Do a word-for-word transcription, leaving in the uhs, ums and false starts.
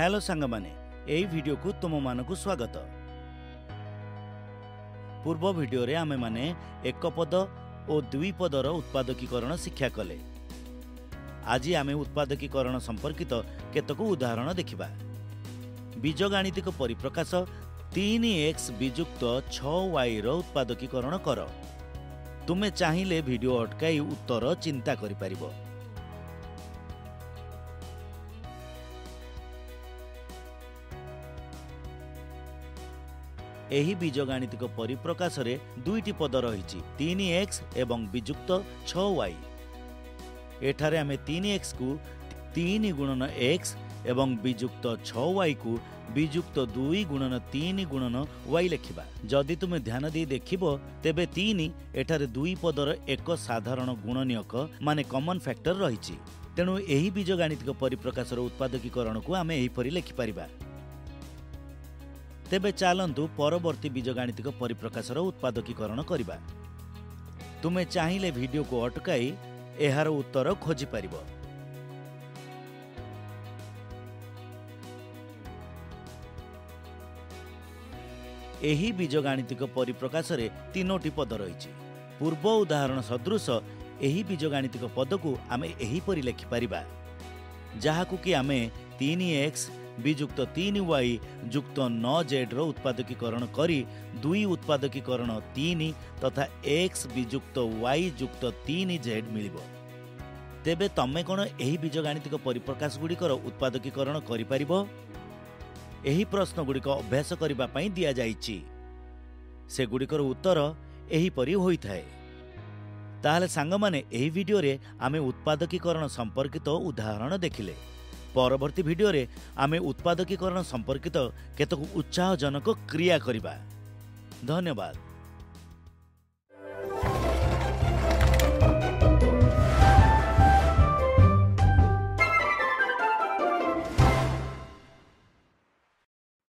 Hello सांग माने एही वीडियो को तुम मानकु स्वागत। पूर्व वीडियो रे आमे माने एक पद और द्वि पदर उत्पादकीकरण शिक्षा कले। आज आमे उत्पादकीकरण संपर्कित केतक उदाहरण देखिबा। बीज गणितिक परिप्रकाश तीन एक्स विजुक्त छ वाई रो उत्पादकीकरण कर। तुम्हें चाहिए वीडियो अटकाई उत्तर चिंता करिपारिबो। एही बीज गणितिक परिप्रकाश रे दुईटी पद रही तीन एक्स एवं विजुक्त छ वाई। एठारे आमे तीन एक्स को तीन गुणन एक्स एवं विजुक्त छ वाई को विजुक्त दुई गुणन तीन गुणन वाई लिखा। जदि तुम ध्यान दे देखिब तेबे तीन एठारे दुई पदर एक साधारण गुणनियक माने कॉमन फैक्टर रही। तेणु एही बीज गणितिक परिप्रकाश उत्पादकीकरण को आमे एहीपरि लिखिपारिबा। तेबे चालंतु परवर्ती बीजगणितिक परिप्रकाशर उत्पादकीकरण करिबा। तुमे चाहिले वीडियो को अटकाई एहार उत्तर खोजि पारिबो। एही बीजगणितिक परिप्रकाशरे तीनोटी पद रहिछि। पूर्व उदाहरण सदृश एही बीजगणितिक पदकु आमे एही परि लेखि पारिबा, जाहाकु कि आमे तीन एक्स विजुक्त तीन वाई जुक्त नौ जेड रो उत्पादकीकरण करी दुई उत्पादकीकरण तीन तथा एक्स विजुक्त वाई जुक्त तीन जेड मिलिबो। तेबे तमे कोन एही बीजगणितिक परिप्रकाश गुड़िकर उत्पादकीकरण करिपारिबो? एही प्रश्न गुड़िक अभ्यास करिबा पई दिया जाइछि। से गुड़िकर उत्तर एही परि होइथाए। ताहले सांगमाने एही वीडियो रे आमे उत्पादकीकरण संपर्कित उदाहरण देखिले। परवर्ती वीडियो रे आमे उत्पादकीकरण संपर्कित केतक उत्साहजनक क्रिया करिबा। धन्यवाद।